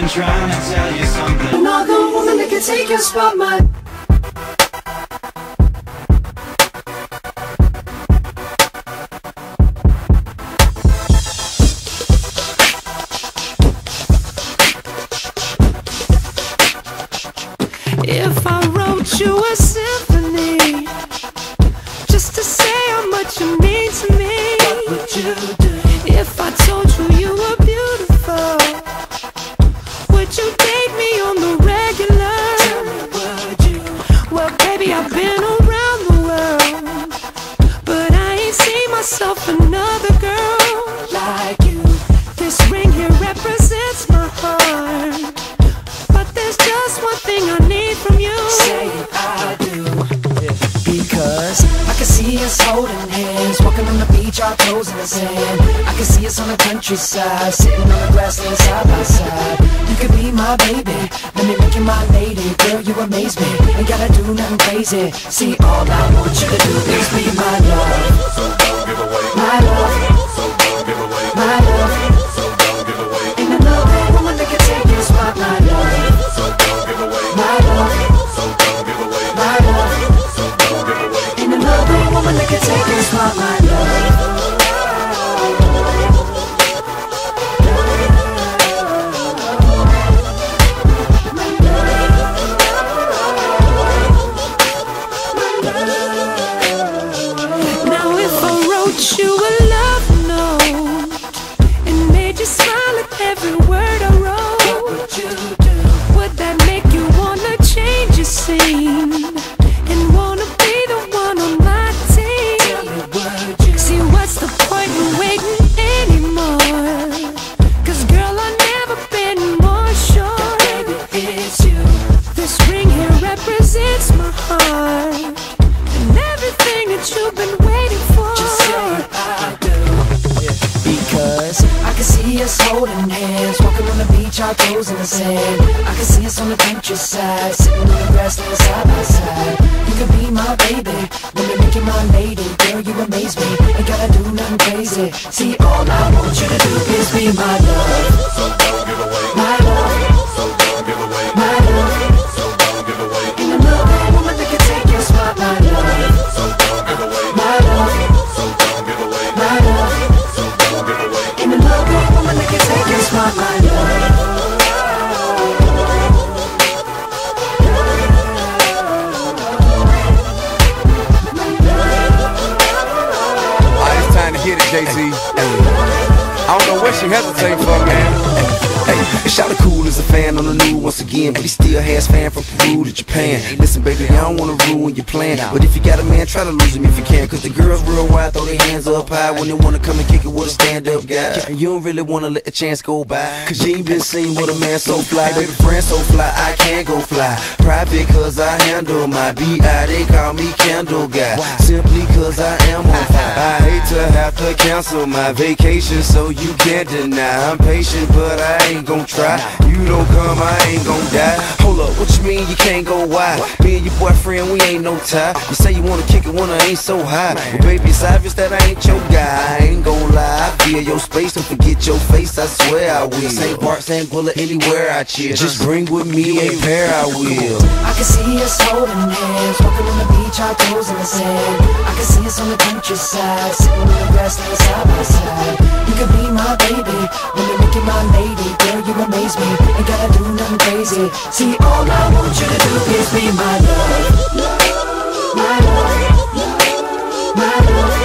been trying to tell you something. Another woman that can take your spotlight. If I wrote you a symphony just to say how much you mean to me, what would you do? If I told you you were beautiful, would you date me on the regular? Tell me, would you? Well, baby, I've been around the world, but I ain't seen myself another girl like you. This ring here represents my heart, but there's just one thing I need from you. Say I do, yeah. Because I can see us holding hands, walking on the beach, our toes in the sand. I can see us on the countryside, sitting on the grassland side by side. You could be my baby, let me make you my lady. Girl, you amaze me, ain't gotta do nothing crazy. See, all I want you to do is be my love. So don't give away my love. So don't give away my love. So don't give away. And another woman that can take your spot, my love. So don't give away my love. So don't give away my love. So don't give away. And another woman that can take your spot, my love. You a love note and made you smile at every word I wrote. What would you do? Would that make you wanna change your scene and wanna be the one on my team? Tell me, would you? See, what's the point in waiting anymore? 'Cause girl, I've never been more sure. Baby, it's you. This ring here represents my heart and everything that you've been waiting for. I can see us holding hands, walking on the beach, our toes in the sand. I can see us on the countryside, sitting on the grassland side by side. You could be my baby, let me make you my lady. Girl, you amaze me, ain't gotta do nothing crazy. See, all I want you to do is be my love. So don't give away my love. So don't give away my love. So don't give away. And another woman that can take your spot, my love. So don't give away my love. So don't give away my love. So don't give away. And another woman that can take your spot, my love. It's time to hit it, Jay-Z. I don't know what she hesitating for, man. Hey, Shotta Cool is a fan on the new once again, but he still has fan from Peru to Japan. Listen, baby, I don't wanna ruin your plan, but if you got a man, try to lose him if you can. 'Cause the girls real wide, throw their hands up high when they wanna come and kick it with a stand-up guy. You don't really wanna let the chance go by, 'cause you ain't been seen with a man so fly. Baby, friend so fly, I can't go fly. Private 'cause I handle my B.I. They call me Candle Guy, simply 'cause I am on fire. I hate to have to cancel my vacation, so you can't deny I'm patient, but I ain't gon' try. You don't come, I ain't gon' die. Hold up, what you mean you can't go wide? Me and your boyfriend, we ain't no tie. You say you wanna kick it when I ain't so high. Well, baby, it's obvious that I ain't your guy. I ain't gon' lie, I feel your space. Don't forget your face, I swear I will. St. Bart, St. Bullet, anywhere I chill. Just bring with me a pair, I will. I can see us holding hands, walking on the beach, our toes in the sand. I can see us on the countryside, sitting on the grassland side by side. You could be my baby, when you make it my lady. Girl, you amaze me, ain't gotta do nothing crazy. See, all I want you to do is be my love. My love. My love. My love.